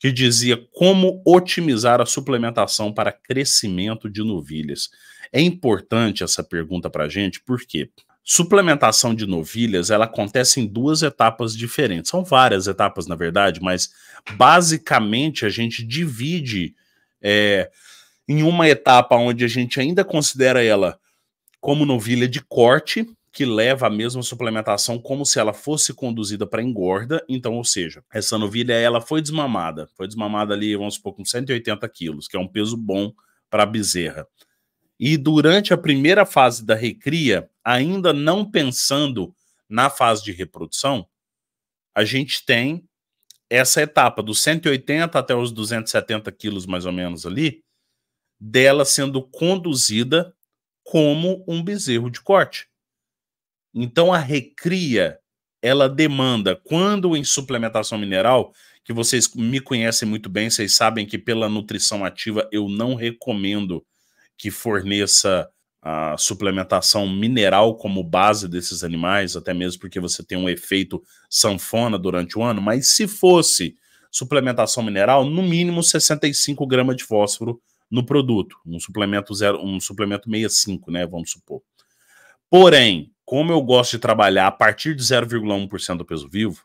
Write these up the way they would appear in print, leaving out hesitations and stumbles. que dizia como otimizar a suplementação para crescimento de novilhas. É importante essa pergunta para a gente, porque suplementação de novilhas ela acontece em duas etapas diferentes. São várias etapas, na verdade, mas basicamente a gente divide em uma etapa onde a gente ainda considera ela como novilha de corte, que leva a mesma suplementação como se ela fosse conduzida para engorda. Então, ou seja, essa novilha ela foi desmamada ali, vamos supor, com 180 quilos, que é um peso bom para a bezerra. E durante a primeira fase da recria, ainda não pensando na fase de reprodução, a gente tem essa etapa dos 180 até os 270 quilos, mais ou menos ali, dela sendo conduzida como um bezerro de corte. Então a recria, ela demanda, quando em suplementação mineral, que vocês me conhecem muito bem, vocês sabem que pela nutrição ativa eu não recomendo que forneça a suplementação mineral como base desses animais, até mesmo porque você tem um efeito sanfona durante o ano, mas se fosse suplementação mineral, no mínimo 65 gramas de fósforo no produto, um suplemento 65, né, vamos supor. Porém, como eu gosto de trabalhar a partir de 0,1% do peso vivo,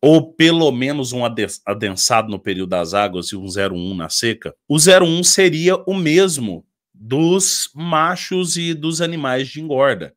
ou pelo menos um adensado no período das águas e um 0,1 na seca, o 0,1 seria o mesmo dos machos e dos animais de engorda.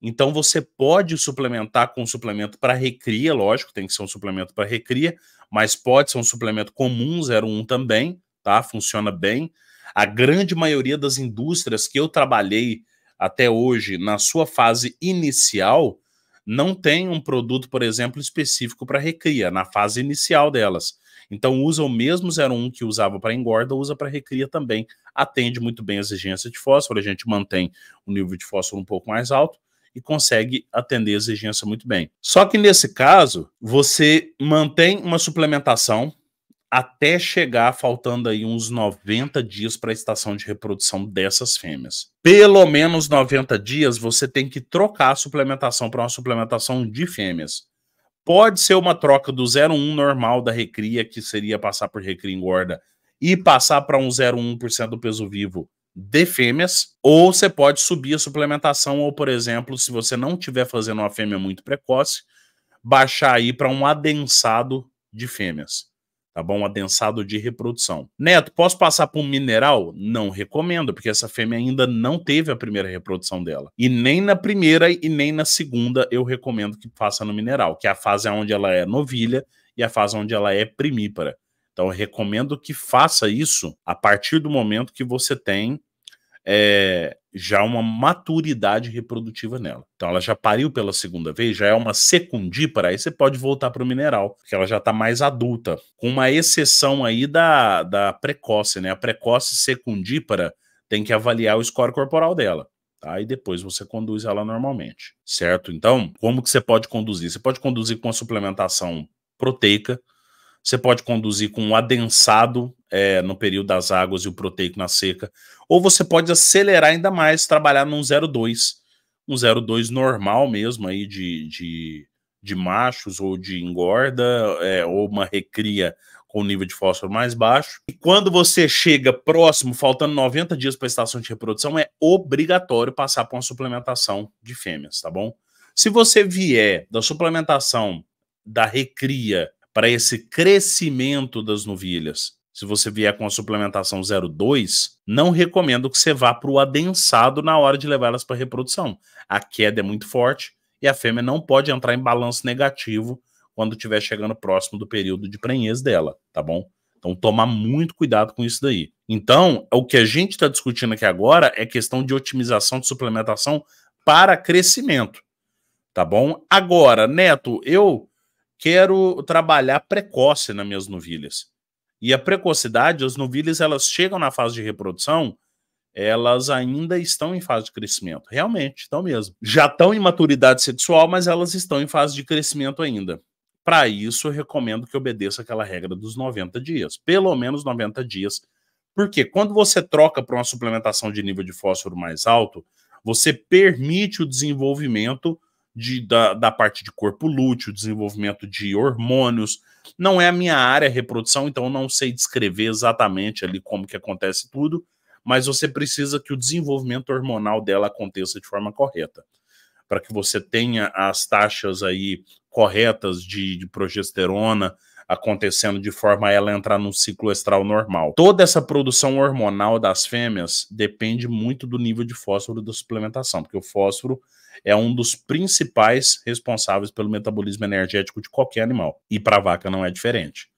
Então você pode suplementar com um suplemento para recria, lógico, tem que ser um suplemento para recria, mas pode ser um suplemento comum, 0,1 também, tá? Funciona bem. A grande maioria das indústrias que eu trabalhei até hoje, na sua fase inicial, não tem um produto, por exemplo, específico para recria, na fase inicial delas. Então usa o mesmo 0,1 que usava para engorda, usa para recria também. Atende muito bem a exigência de fósforo, a gente mantém o nível de fósforo um pouco mais alto e consegue atender a exigência muito bem. Só que nesse caso, você mantém uma suplementação até chegar faltando aí uns 90 dias para a estação de reprodução dessas fêmeas. Pelo menos 90 dias você tem que trocar a suplementação para uma suplementação de fêmeas. Pode ser uma troca do 0,1 normal da recria, que seria passar por recria engorda, e passar para um 0,1% do peso vivo de fêmeas, ou você pode subir a suplementação, ou, por exemplo, se você não estiver fazendo uma fêmea muito precoce, baixar aí para um adensado de fêmeas, tá bom? Um adensado de reprodução. Neto, posso passar por um mineral? Não recomendo, porque essa fêmea ainda não teve a primeira reprodução dela. E nem na primeira e nem na segunda eu recomendo que faça no mineral, que é a fase onde ela é novilha e a fase onde ela é primípara. Então eu recomendo que faça isso a partir do momento que você tem já uma maturidade reprodutiva nela. Então ela já pariu pela segunda vez, já é uma secundípara, aí você pode voltar para o mineral, porque ela já está mais adulta, com uma exceção aí da precoce, né? A precoce secundípara tem que avaliar o score corporal dela. Tá? E depois você conduz ela normalmente, certo? Então, como que você pode conduzir? Você pode conduzir com a suplementação proteica, você pode conduzir com um adensado no período das águas e o proteico na seca, ou você pode acelerar ainda mais, trabalhar num 0,2, um 0,2 normal mesmo aí de machos ou de engorda, ou uma recria com nível de fósforo mais baixo. E quando você chega próximo, faltando 90 dias para a estação de reprodução, é obrigatório passar por uma suplementação de fêmeas, tá bom? Se você vier da suplementação da recria para esse crescimento das novilhas, se você vier com a suplementação 0,2, não recomendo que você vá para o adensado na hora de levar elas para reprodução. A queda é muito forte e a fêmea não pode entrar em balanço negativo quando estiver chegando próximo do período de prenhez dela, tá bom? Então tomar muito cuidado com isso daí. Então, o que a gente está discutindo aqui agora é questão de otimização de suplementação para crescimento, tá bom? Agora, Neto, eu quero trabalhar precoce nas minhas novilhas. E a precocidade, as novilhas, elas chegam na fase de reprodução, elas ainda estão em fase de crescimento. Realmente, estão mesmo. Já estão em maturidade sexual, mas elas estão em fase de crescimento ainda. Para isso, eu recomendo que obedeça aquela regra dos 90 dias. Pelo menos 90 dias. Porque quando você troca para uma suplementação de nível de fósforo mais alto, você permite o desenvolvimento da parte de corpo lúteo, desenvolvimento de hormônios. Não é a minha área, reprodução, então eu não sei descrever exatamente ali como que acontece tudo, mas você precisa que o desenvolvimento hormonal dela aconteça de forma correta, para que você tenha as taxas aí corretas de progesterona acontecendo de forma a ela entrar num ciclo estral normal. Toda essa produção hormonal das fêmeas depende muito do nível de fósforo da suplementação, porque o fósforo é um dos principais responsáveis pelo metabolismo energético de qualquer animal. E para a vaca não é diferente,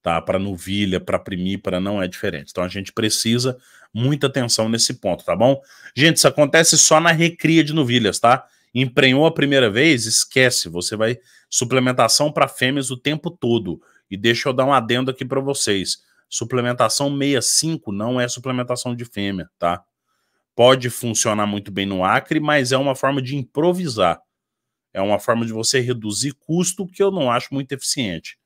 tá? Para novilha, para primípara não é diferente. Então a gente precisa muita atenção nesse ponto, tá bom? Gente, isso acontece só na recria de novilhas, tá? Emprenhou a primeira vez, esquece, você vai suplementação para fêmeas o tempo todo. E deixa eu dar um adendo aqui para vocês. Suplementação 65 não é suplementação de fêmea, tá? Pode funcionar muito bem no acre, mas é uma forma de improvisar. É uma forma de você reduzir custo, que eu não acho muito eficiente.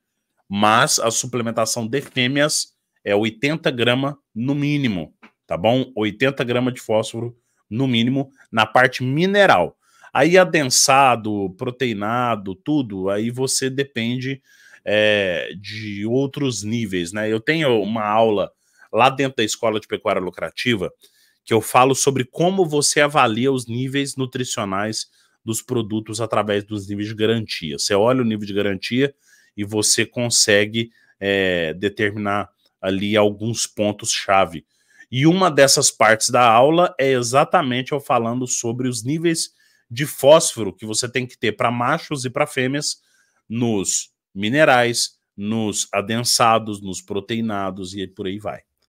Mas a suplementação de fêmeas é 80 gramas no mínimo, tá bom? 80 gramas de fósforo no mínimo na parte mineral. Aí adensado, proteinado, tudo, aí você depende de outros níveis, né? Eu tenho uma aula lá dentro da Escola de Pecuária Lucrativa que eu falo sobre como você avalia os níveis nutricionais dos produtos através dos níveis de garantia. Você olha o nível de garantia e você consegue determinar ali alguns pontos-chave. E uma dessas partes da aula é exatamente eu falando sobre os níveis de fósforo que você tem que ter para machos e para fêmeas nos minerais, nos adensados, nos proteinados e por aí vai.